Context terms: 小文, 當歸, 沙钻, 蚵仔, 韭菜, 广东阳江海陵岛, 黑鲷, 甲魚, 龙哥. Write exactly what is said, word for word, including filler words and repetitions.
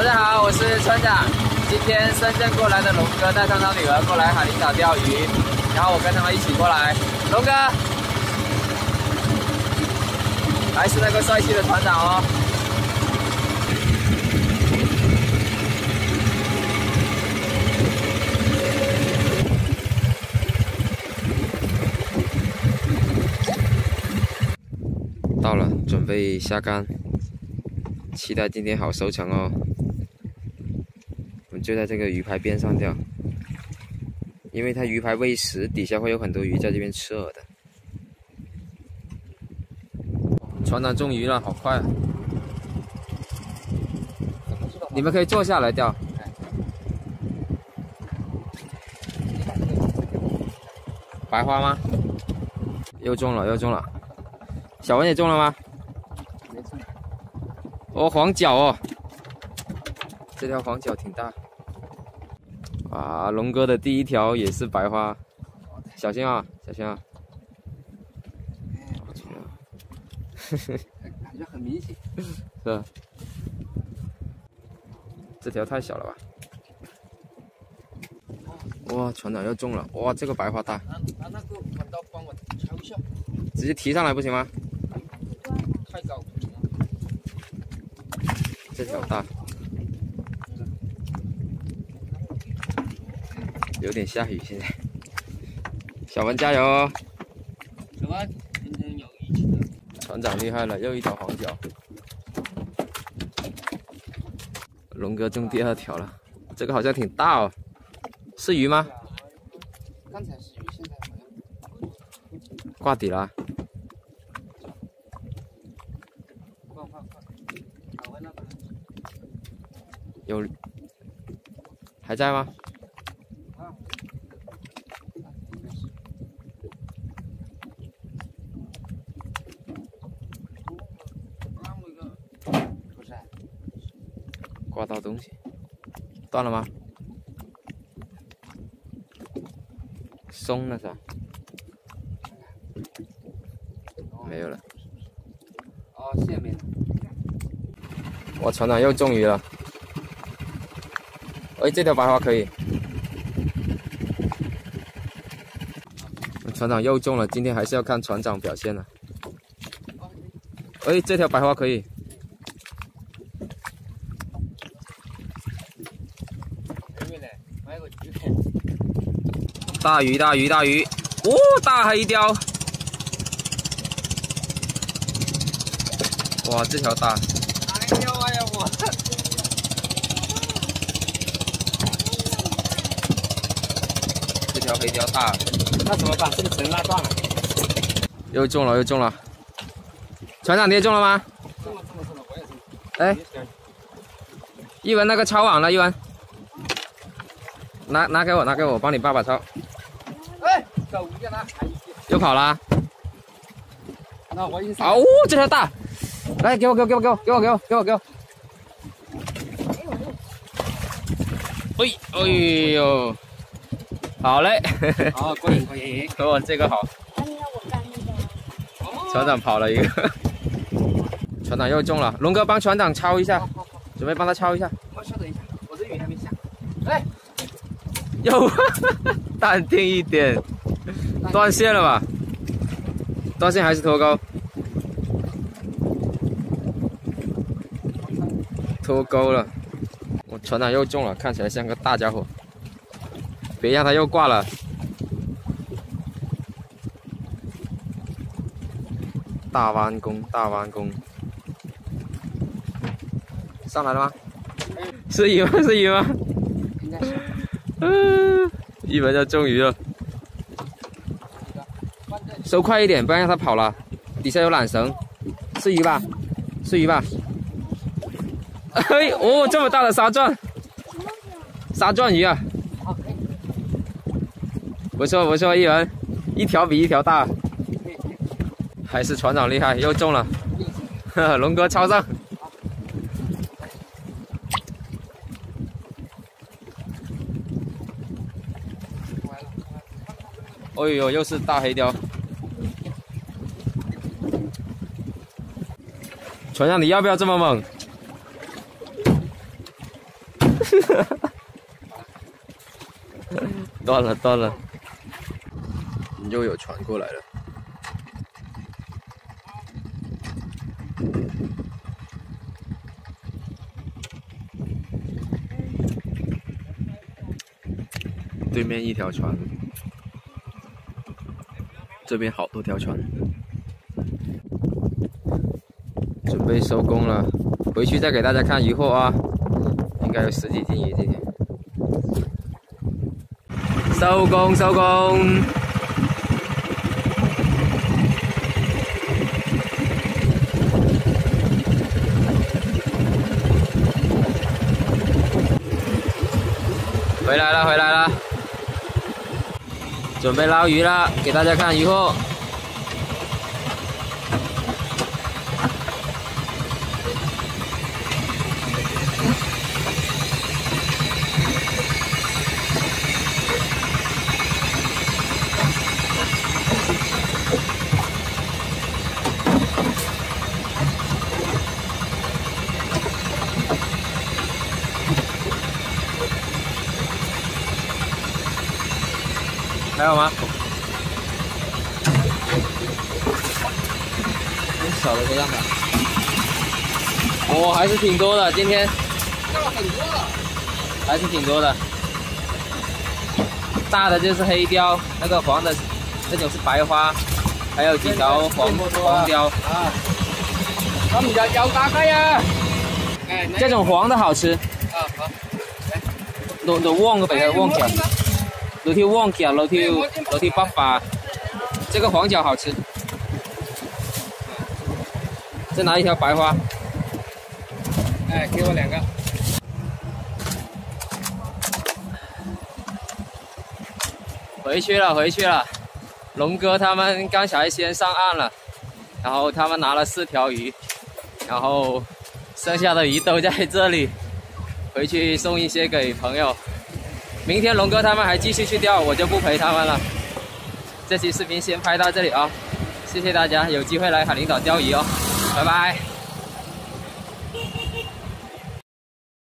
大家好，我是村长。今天深圳过来的龙哥带上他女儿过来海陵岛钓鱼，然后我跟他们一起过来。龙哥还是那个帅气的船长哦。到了，准备下竿，期待今天好收成哦。 就在这个鱼排边上钓，因为它鱼排喂食，底下会有很多鱼在这边吃饵的。船长中鱼了，好快啊！你们可以坐下来钓。白花吗？又中了，又中了。小文也中了吗？没中。哦，黄脚哦，这条黄脚挺大。 啊，龙哥的第一条也是白花，小心啊，小心啊！我去啊，嘿嘿，感觉很明显，是吧？这条太小了吧？哇，船长要中了！哇，这个白花大。拿那个板刀帮我敲一下。直接提上来不行吗？太高。这条大。 有点下雨，现在。小文加油哦！小文，今天有一起的。船长厉害了，又一条黄脚。龙哥中第二条了，这个好像挺大哦，是鱼吗？刚才是鱼，现在好像挂底了。挂挂挂！小文那个有还在吗？ 挂到东西，断了吗？松了是吧？没有了。哦，线没了。哇，船长又中鱼了！哎，这条白花可以。船长又中了，今天还是要看船长表现了。哎，这条白花可以。 大鱼大鱼大鱼！哦，大黑鲷！哇，这条大！哎呦哎呀我！这条黑鲷大，那怎么办？这个绳拉断了。又中了又中了！船长你也中了吗？中了中了中了，我也中了。哎，一文那个抄网了，一文。 拿拿给我，拿给我，我帮你爸爸抄。哎，走一下拿。又跑啦！那我意思。啊呜，这条大！来，给我，给我，给我，给我，给我，给我，给我。哎，哎呦，好嘞。好，过瘾过瘾。给我这个好。船长跑了一个。船长又中了，龙哥帮船长抄一下，准备帮他抄一下。我稍等一下，我这鱼还没下。哎。 又淡定一点，断线了吧？断线还是脱钩？脱钩了！我船长又中了，看起来像个大家伙。别让他又挂了！大弯弓，大弯弓，上来了吗？是鱼吗？是鱼吗？应该是。 嗯，一文要中鱼了，收快一点，不然让它跑了。底下有缆绳，是鱼吧？是鱼吧？哎，哦，这么大的沙钻，沙钻鱼啊！不错不错，一文，一条比一条大，还是船长厉害，又中了。呵呵，龙哥超上。 哎呦，又是大黑鲷！船长，你要不要这么猛？断了断了，你又有船过来了。 对面一条船，这边好多条船，准备收工了，回去再给大家看鱼货啊，应该有十几斤鱼今天。收工收工，回来了回来了。 准备捞鱼啦，给大家看鱼货。还有吗？少了这样吧。哦，还是挺多的，今天。钓了很多了。还是挺多的。大的就是黑鲷，那个黄的，那种是白花，还有几条黄黄鲷。啊。他们家钓大概呀。哎，这种黄的好吃。啊好。来。都都旺个白的旺起来。 楼梯旺角，楼梯楼梯八八，这个黄角好吃。再拿一条白花，哎，给我两个。回去了，回去了。龙哥他们刚才先上岸了，然后他们拿了四条鱼，然后剩下的鱼都在这里，回去送一些给朋友。 明天龙哥他们还继续去钓，我就不陪他们了。这期视频先拍到这里啊、哦，谢谢大家，有机会来海陵岛钓鱼哦，拜拜。